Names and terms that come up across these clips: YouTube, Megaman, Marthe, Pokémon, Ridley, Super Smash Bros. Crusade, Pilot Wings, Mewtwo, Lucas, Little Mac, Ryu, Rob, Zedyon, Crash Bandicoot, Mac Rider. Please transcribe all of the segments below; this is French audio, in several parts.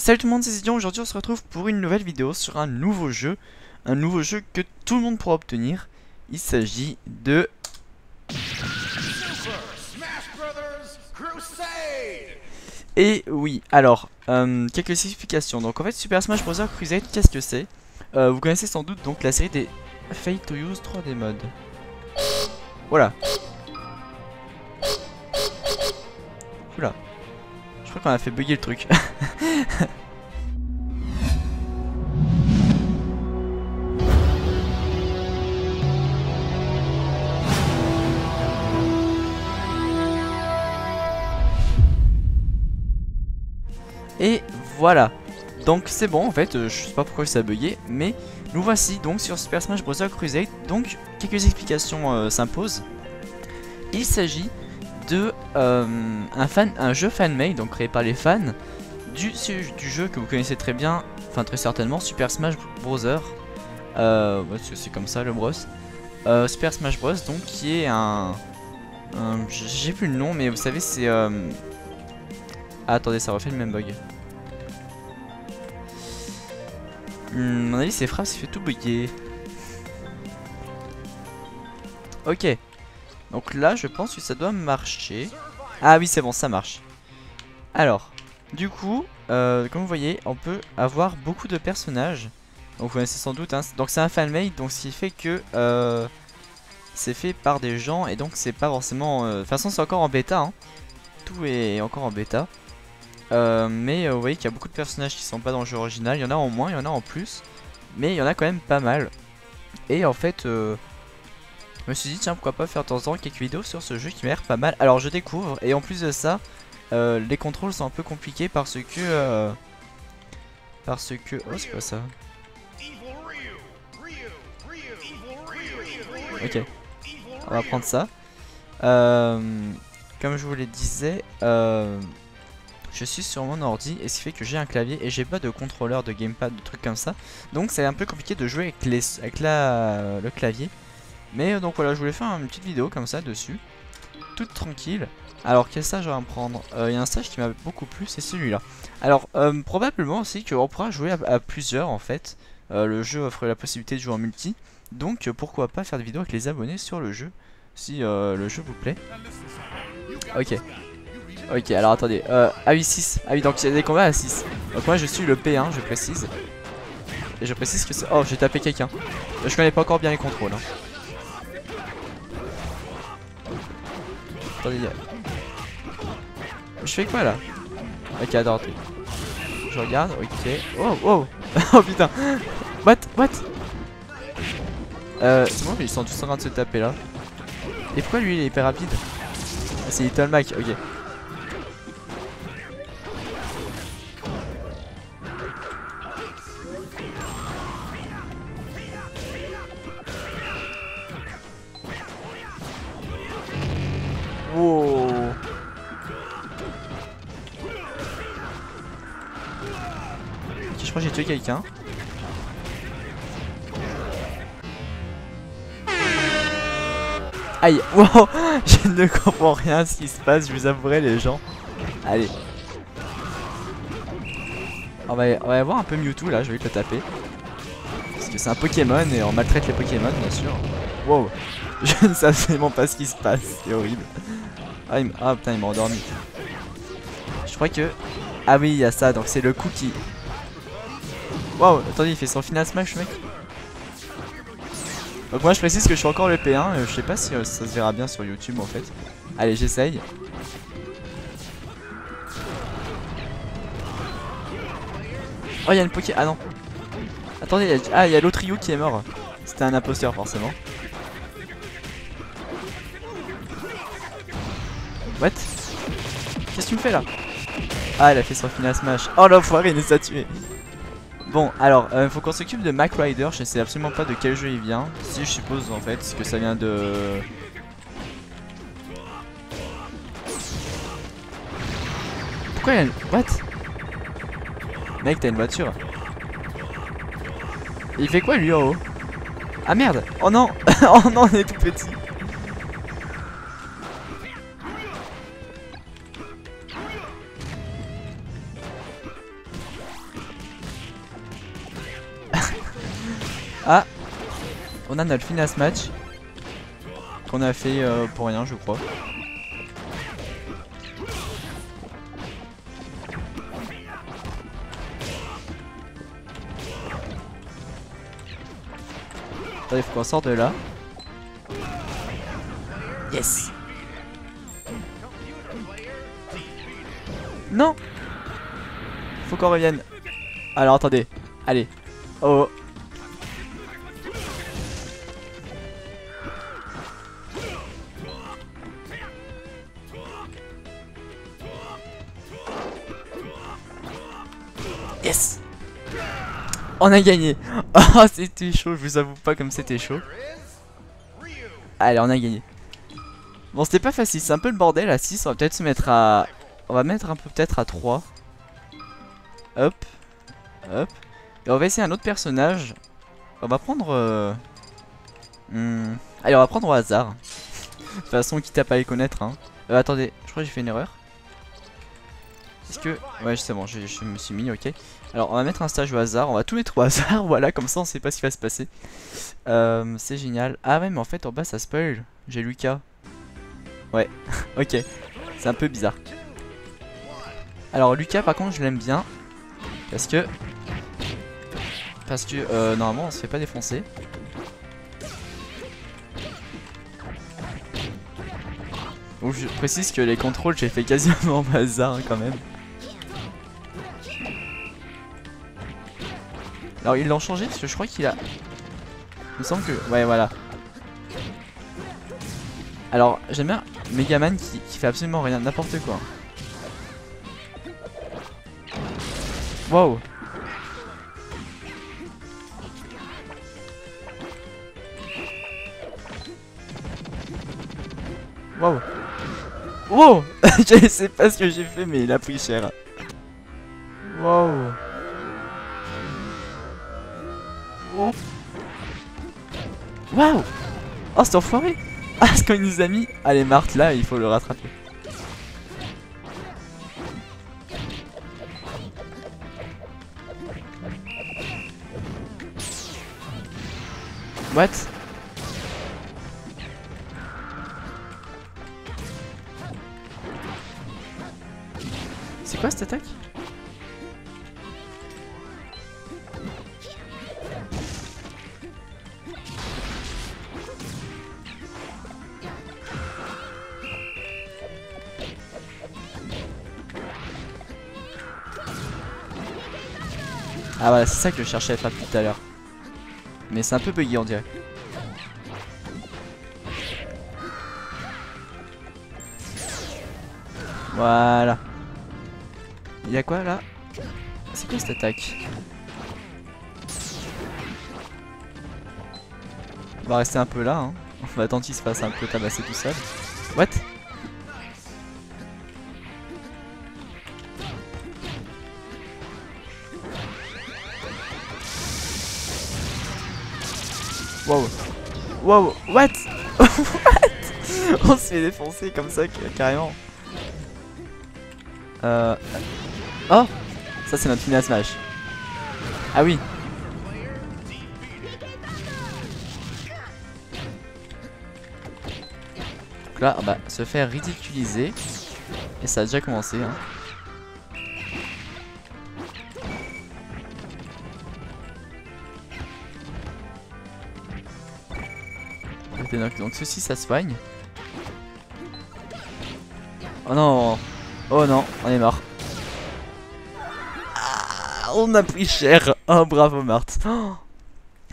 Salut tout le monde, c'est Zedyon. Aujourd'hui on se retrouve pour une nouvelle vidéo sur un nouveau jeu que tout le monde pourra obtenir. Il s'agit de Super Smash Bros. Crusade. Et oui, alors quelques explications. Donc en fait, Super Smash Bros. Crusade, qu'est-ce que c'est? Vous connaissez sans doute donc la série des Fail to Use 3D Mode. Voilà. Oula. Je crois qu'on a fait bugger le truc. Et voilà. Donc c'est bon en fait, je sais pas pourquoi ça a bugué, mais nous voici donc sur Super Smash Bros. Crusade. Donc quelques explications s'imposent. Il s'agit de un jeu fan-made, donc créé par les fans du jeu que vous connaissez très bien, enfin très certainement, Super Smash Bros. Parce que c'est comme ça le bros. Super Smash Bros, donc qui est un j'ai plus le nom, mais vous savez c'est... Ah, attendez, ça refait le même bug. À mon avis ces frappes, ça fait tout bugger. Ok. Donc là je pense que ça doit marcher. Ah oui c'est bon, ça marche. Alors du coup comme vous voyez on peut avoir beaucoup de personnages. Donc vous connaissez sans doute hein. Donc c'est un fan-made, donc ce qui fait que c'est fait par des gens. Et donc c'est pas forcément de toute façon c'est encore en bêta hein. Tout est encore en bêta mais vous voyez qu'il y a beaucoup de personnages qui sont pas dans le jeu original. Il y en a en moins, il y en a en plus, mais il y en a quand même pas mal. Et en fait je me suis dit tiens pourquoi pas faire de temps en temps quelques vidéos sur ce jeu qui m'a l'air pas mal. Alors je découvre et en plus de ça les contrôles sont un peu compliqués parce que oh c'est quoi ça? Ok, on va prendre ça. Comme je vous le disais je suis sur mon ordi et ce qui fait que j'ai un clavier et j'ai pas de contrôleur, de gamepad, de trucs comme ça. Donc c'est un peu compliqué de jouer avec, le clavier. Mais donc voilà, je voulais faire une petite vidéo comme ça dessus, toute tranquille. Alors quel stage on va prendre? Il y a un stage qui m'a beaucoup plu, c'est celui-là. Alors probablement aussi qu'on pourra jouer à plusieurs en fait. Le jeu offre la possibilité de jouer en multi. Donc pourquoi pas faire des vidéos avec les abonnés sur le jeu, si le jeu vous plaît. Ok. Ok, alors attendez, ah oui 6, ah oui donc il y a des combats à 6. Donc moi je suis le P1, je précise. Et je précise que c'est... Oh j'ai tapé quelqu'un. Je connais pas encore bien les contrôles hein. Attendez, je fais quoi là? Ok, attends, je regarde, ok. Oh, oh, oh putain. What, what? C'est bon, mais ils sont tous en train de se taper là. Et pourquoi lui il est hyper rapide? C'est Little Mac, ok. Wow. Okay, je crois que j'ai tué quelqu'un. Aïe, wow. Je ne comprends rien à ce qui se passe, je vous avouerai les gens. Allez, on va avoir un peu Mewtwo là, je vais le taper. Parce que c'est un Pokémon et on maltraite les Pokémon bien sûr. Wow, je ne sais absolument pas ce qui se passe, c'est horrible. Ah, ah putain il m'a endormi. Je crois que... Ah oui il y a ça, donc c'est le coup qui... Wow, attendez il fait son final smash mec. Donc moi je précise que je suis encore le P1, je sais pas si ça se verra bien sur YouTube en fait. Allez j'essaye. Oh il y a une poké... Ah non. Attendez, il y a l'autre Ryu qui est mort. C'était un imposteur forcément. What? Qu'est-ce que tu me fais là? Ah elle a fait son final smash. Oh l'enfoiré il nous a tué. Bon alors faut qu'on s'occupe de Mac Rider. Je sais absolument pas de quel jeu il vient. Si je suppose en fait que ça vient de... Pourquoi il a une... What? Mec t'as une voiture. Il fait quoi lui en haut? Ah merde. Oh non. Oh non on est tout petit. Ah, on a notre finesse match qu'on a fait pour rien, je crois. Attendez, faut qu'on sorte de là. Yes. Non, faut qu'on revienne. Alors attendez, allez. Oh. Yes. On a gagné. Oh, c'était chaud, je vous avoue pas comme c'était chaud. Allez, on a gagné. Bon, c'était pas facile, c'est un peu le bordel à 6, on va peut-être se mettre à... On va mettre un peu peut-être à 3. Hop. Hop. Et on va essayer un autre personnage. On va prendre... Allez, on va prendre au hasard. De toute façon, quitte à pas les connaître. Hein. Attendez, je crois que j'ai fait une erreur. Est-ce que... Ouais, c'est bon, je me suis mis, ok. Alors, on va mettre un stage au hasard. On va tous mettre au hasard, voilà, comme ça on sait pas ce qui va se passer. C'est génial. Ah ouais, mais en fait, en bas, ça spoil. J'ai Lucas. Ouais, ok. C'est un peu bizarre. Alors Lucas par contre je l'aime bien. Parce que normalement on se fait pas défoncer. Bon, je précise que les contrôles j'ai fait quasiment au hasard hein, quand même. Alors ils l'ont changé parce que je crois qu'il a... Il me semble que... Ouais voilà. Alors j'aime bien Megaman qui fait absolument rien, n'importe quoi. Wow. Wow. Wow. Je sais pas ce que j'ai fait mais il a pris cher. Wow. Wow. Wow. Oh c'est enfoiré. Ah ce qu'on nous a mis. Allez Marthe là il faut le rattraper. What? C'est quoi cette attaque? Ah voilà, c'est ça que je cherchais à faire depuis tout à l'heure. Mais c'est un peu buggy on dirait. Voilà. Il y a quoi là? C'est quoi cette attaque? On va rester un peu là hein. On va attendre qu'il se fasse un peu tabasser tout seul. What? Wow. Wow. What? What? On se fait défoncer comme ça carrément. Oh. Ça c'est notre final smash. Ah oui. Donc là, bah, se faire ridiculiser. Et ça a déjà commencé hein. Donc ceci ça soigne. Oh non. Oh non on est mort ah, on a pris cher. Oh bravo Marthe oh.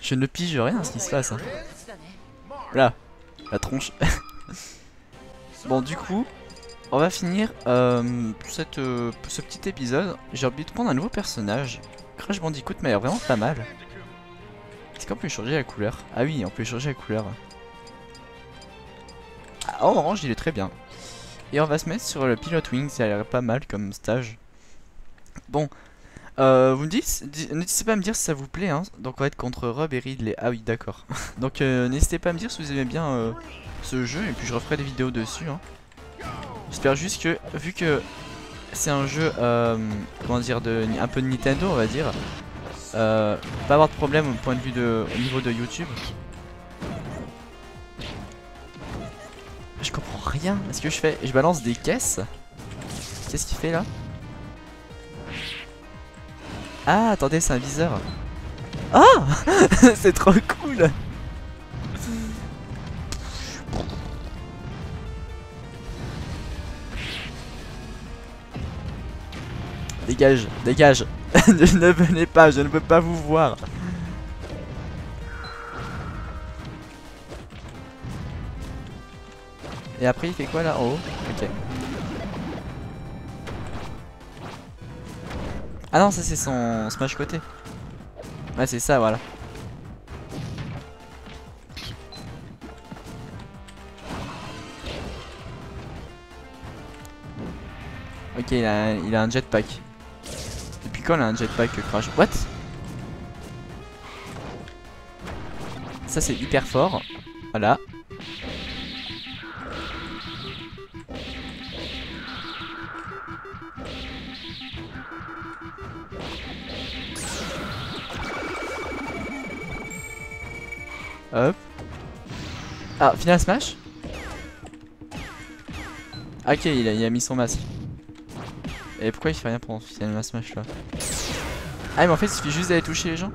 Je ne pige rien à ce qui se passe hein. Là la tronche. Bon du coup on va finir ce petit épisode. J'ai oublié de prendre un nouveau personnage. Crash Bandicoot m'a l'air vraiment pas mal. Est-ce qu'on peut changer la couleur? Ah oui on peut changer la couleur. Ah, en orange il est très bien. Et on va se mettre sur le Pilot Wings, ça a l'air pas mal comme stage. Bon, vous me dites, n'hésitez pas à me dire si ça vous plaît hein. Donc on va être contre Rob et Ridley. Ah oui d'accord. Donc n'hésitez pas à me dire si vous aimez bien ce jeu. Et puis je referai des vidéos dessus hein. J'espère juste que, vu que c'est un jeu, comment dire, un peu de Nintendo on va dire, pas avoir de problème au point de vue de niveau de YouTube. Je comprends rien à ce que je fais. Je balance des caisses. Qu'est-ce qu'il fait là? Ah attendez, c'est un viseur. Ah c'est trop cool. Dégage, dégage. Je ne venez pas, je ne peux pas vous voir. Et après il fait quoi là en haut? Ok. Ah non, ça c'est son smash côté. Ouais c'est ça, voilà. Ok, il a un jetpack. Depuis quand il a un jetpack Crash? What? Ça c'est hyper fort. Voilà. Hop. Ah, final smash? Ok, il a mis son masque. Et pourquoi il fait rien pour final smash là? Ah, mais en fait, il suffit juste d'aller toucher les gens.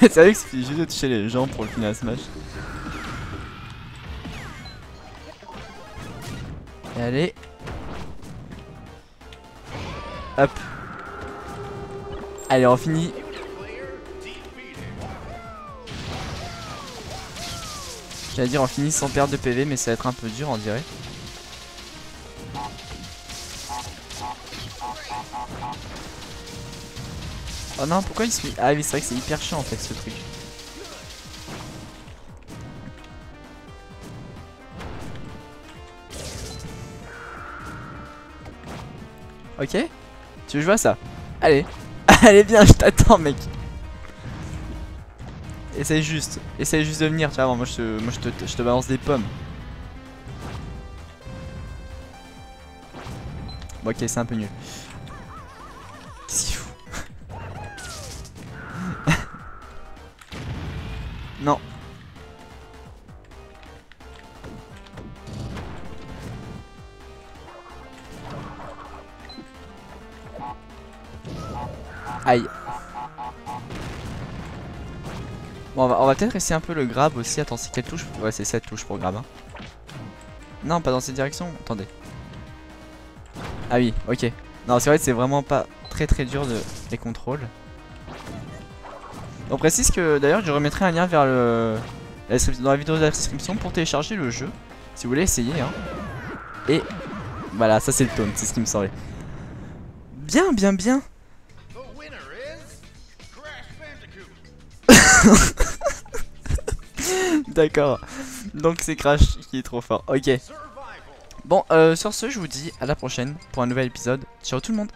C'est vrai qu'il suffit juste de toucher les gens pour le final smash. Et allez. Hop. Allez, on finit. J'allais dire on finit sans perdre de PV, mais ça va être un peu dur, on dirait. Oh non, pourquoi il se fait... Ah oui, c'est vrai que c'est hyper chiant en fait ce truc. Ok, tu veux jouer à ça? Allez. Allez bien, je t'attends mec. Essaye juste de venir, tu vois, moi je te balance des pommes. Bon, ok, c'est un peu nul. Qu'est-ce qu'il fout? Non. Aïe. Bon, on va peut-être essayer un peu le grab aussi. Attends, c'est quelle touche? Ouais, c'est cette touche pour grab. Hein. Non, pas dans cette direction. Attendez. Ah oui, ok. Non, c'est vrai que c'est vraiment pas très dur les contrôles. On précise que d'ailleurs, je remettrai un lien vers dans la vidéo de la description pour télécharger le jeu. Si vous voulez essayer. Hein. Et voilà, ça c'est le tome, c'est ce qui me semblait. Bien, bien, bien. D'accord. Donc c'est Crash qui est trop fort. Ok. Bon sur ce je vous dis à la prochaine pour un nouvel épisode. Ciao tout le monde.